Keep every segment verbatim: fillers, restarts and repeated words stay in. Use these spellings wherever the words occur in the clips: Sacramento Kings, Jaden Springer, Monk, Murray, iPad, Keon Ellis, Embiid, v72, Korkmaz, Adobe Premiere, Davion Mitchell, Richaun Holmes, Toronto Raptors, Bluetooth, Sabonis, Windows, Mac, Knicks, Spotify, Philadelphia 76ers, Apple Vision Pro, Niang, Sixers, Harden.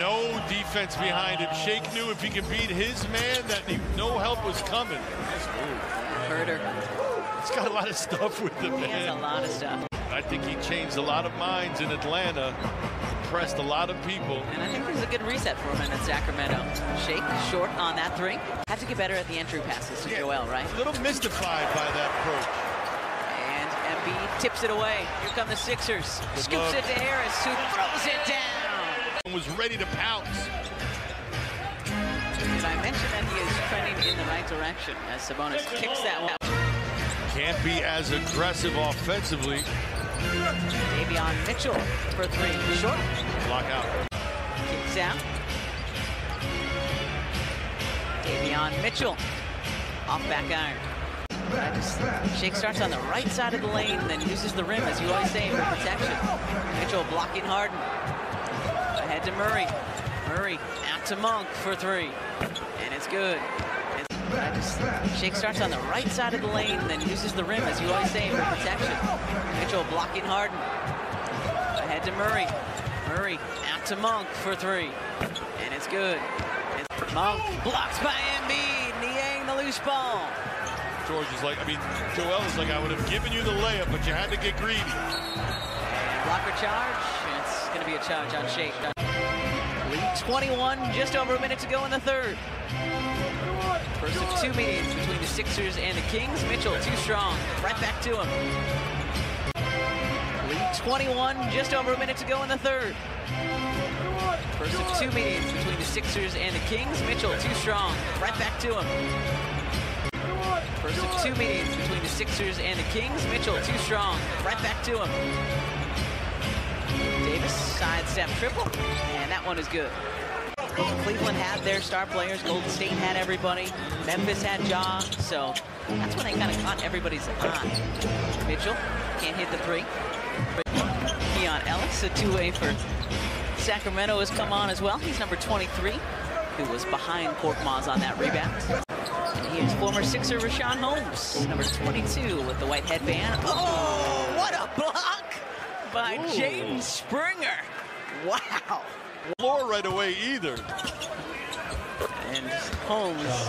No defense behind him. Shake knew if he could beat his man, that he, no help was coming. Herder. He's got a lot of stuff with him, man. He has a lot of stuff. I think he changed a lot of minds in Atlanta. Impressed a lot of people. And I think there's a good reset for him in Sacramento. Shake short on that three. Have to get better at the entry passes to yeah, Joel, right? A little mystified by that approach. Embiid tips it away. Here come the Sixers. Good Scoops look. It to Harris, who throws it down. Was ready to pounce. Did I mention that he is trending in the right direction as Sabonis kicks that one. Can't be as aggressive offensively. Davion Mitchell for three. Short. Block out. Kicks out. Davion Mitchell. Off back iron. Shake starts on the right side of the lane, then uses the rim, as you always say, for protection. Mitchell blocking Harden. Ahead to Murray. Murray out to Monk for three. And it's good. Shake starts on the right side of the lane, then uses the rim, as you always say, for protection. Mitchell blocking Harden. Ahead to Murray. Murray out to Monk for three. And it's good. It's Monk blocks by Embiid. Niang the loose ball. George is like, I mean, Joel is like, I would have given you the layup, but you had to get greedy. Blocker charge, and it's going to be a charge on Shake. Lead twenty-one, just over a minute to go in the third. First of two meetings between the Sixers and the Kings. Mitchell, too strong, right back to him. Lead twenty-one, just over a minute to go in the third. First of two meetings between the Sixers and the Kings. Mitchell, too strong, right back to him. First of two meetings between the Sixers and the Kings. Mitchell, too strong. Right back to him. Davis, sidestep triple. And that one is good. Cleveland had their star players. Golden State had everybody. Memphis had Ja. So that's when they kind of caught everybody's eye. Mitchell can't hit the three. Keon Ellis, a two-way for Sacramento, has come on as well. He's number twenty-three, who was behind Korkmaz on that rebound. He is former Sixer Richaun Holmes, number twenty-two with the white headband. Oh, what a block by Jaden Springer. Wow. Floor right away either. And Holmes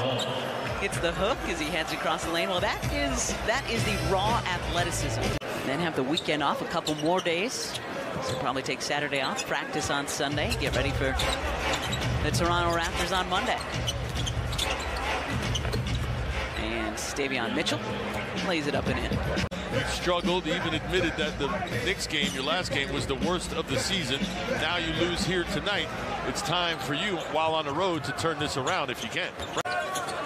hits the hook as he heads across the lane. Well, that is, that is the raw athleticism. And then have the weekend off, a couple more days. So probably take Saturday off, practice on Sunday, get ready for the Toronto Raptors on Monday. Davion Mitchell plays it up and in. You've struggled, even admitted that the Knicks game, your last game, was the worst of the season. Now you lose here tonight. It's time for you, while on the road, to turn this around if you can.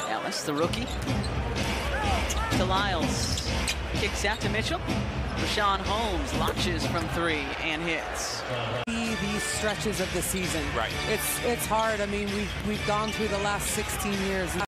Ellis, the rookie. To Lyles. Kicks out to Mitchell. Richaun Holmes launches from three and hits. These stretches of the season. Right. It's, it's hard. I mean, we've, we've gone through the last sixteen years.